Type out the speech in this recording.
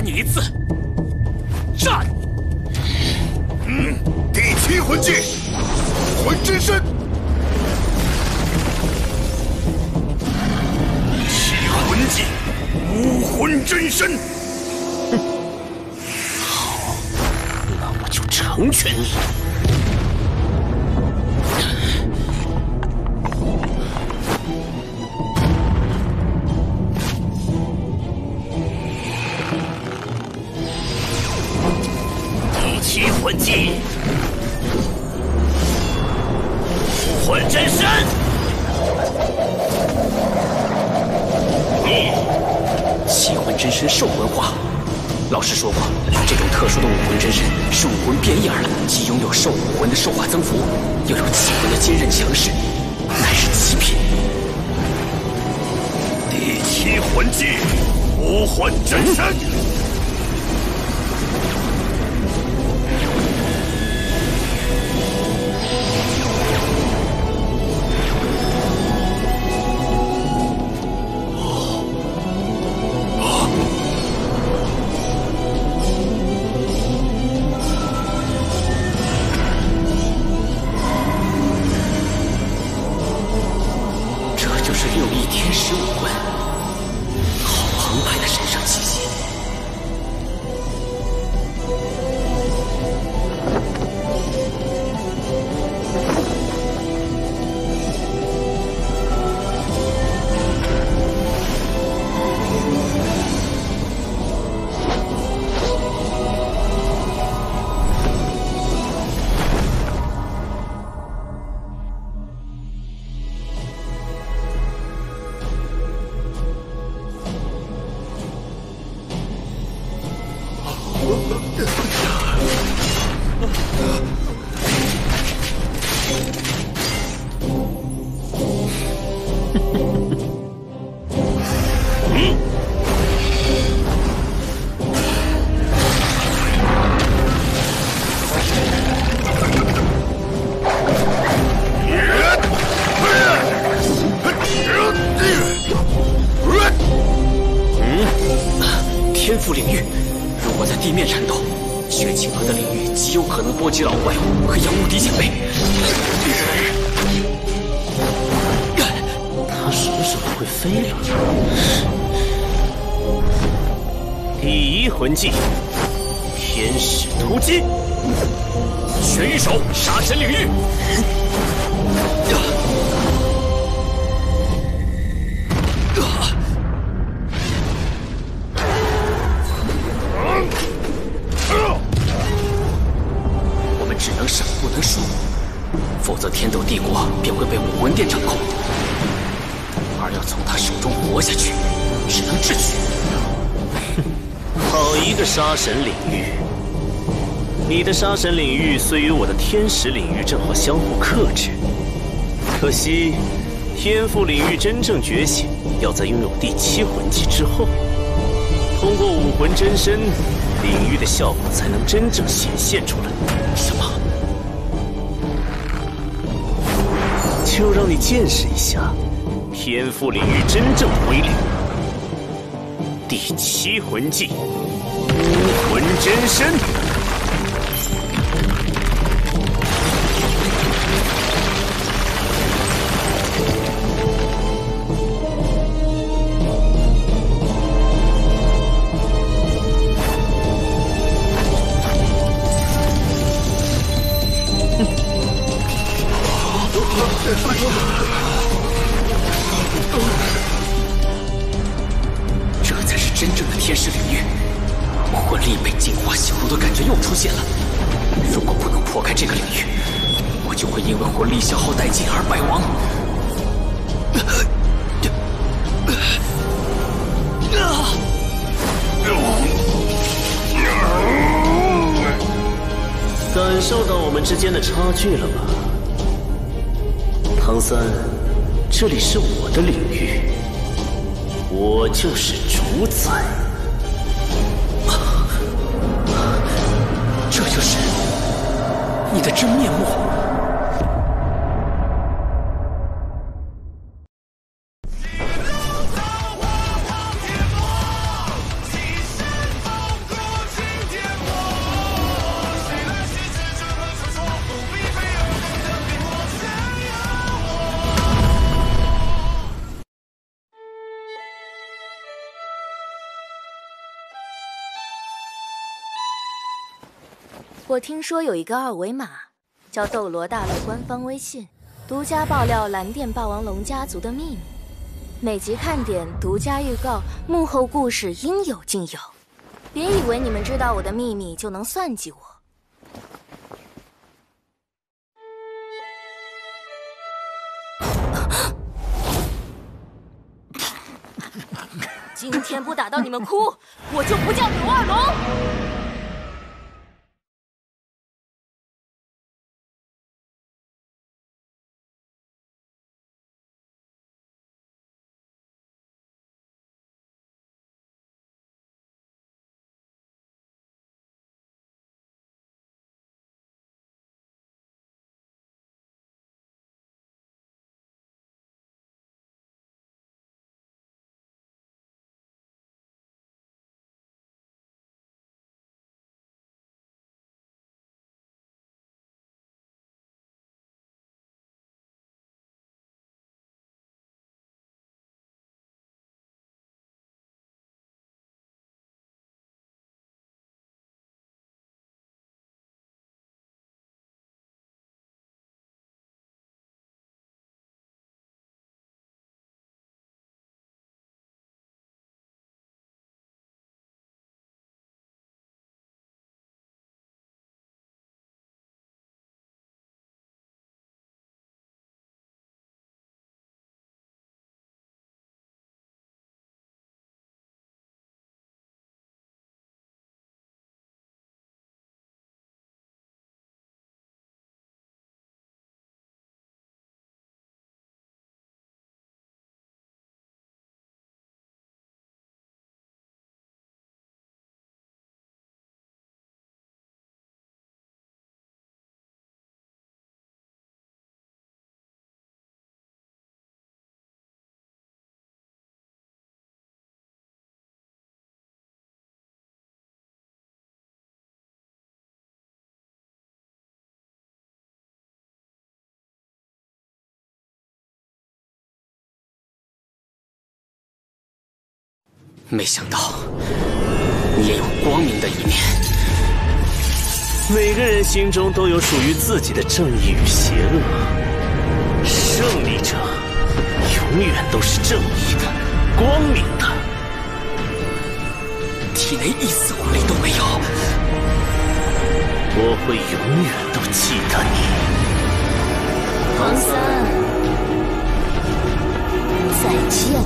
打你一次，战！嗯，第七魂技，魂之身。七魂技，武魂真身。哼，好，那我就成全你。 魂技，武魂真身。七魂真身兽文化，老师说过，这种特殊的武魂真身是武魂变异而来，既拥有兽武魂的兽化增幅，又有七魂的坚韧强势，乃是极品。第七魂技，武魂真身。杀神领域虽与我的天使领域正好相互克制，可惜天赋领域真正觉醒要在拥有第七魂技之后，通过武魂真身，领域的效果才能真正显现出来。什么？就让你见识一下天赋领域真正的威力。第七魂技，武魂真身。 差距了吧，唐三，这里是我的领域，我就是主宰。这就是你的真面目。我听说有一个二维码，叫《斗罗大陆》官方微信，独家爆料蓝电霸王龙家族的秘密。每集看点、独家预告、幕后故事应有尽有。别以为你们知道我的秘密就能算计我。 今天不打到你们哭，我就不叫柳二龙。没想到你也有光明的一面。每个人心中都有属于自己的正义与邪恶，胜利者永远都是正义的、光明的。体内一丝活力都没有，我会永远都记得你，黄三。再见。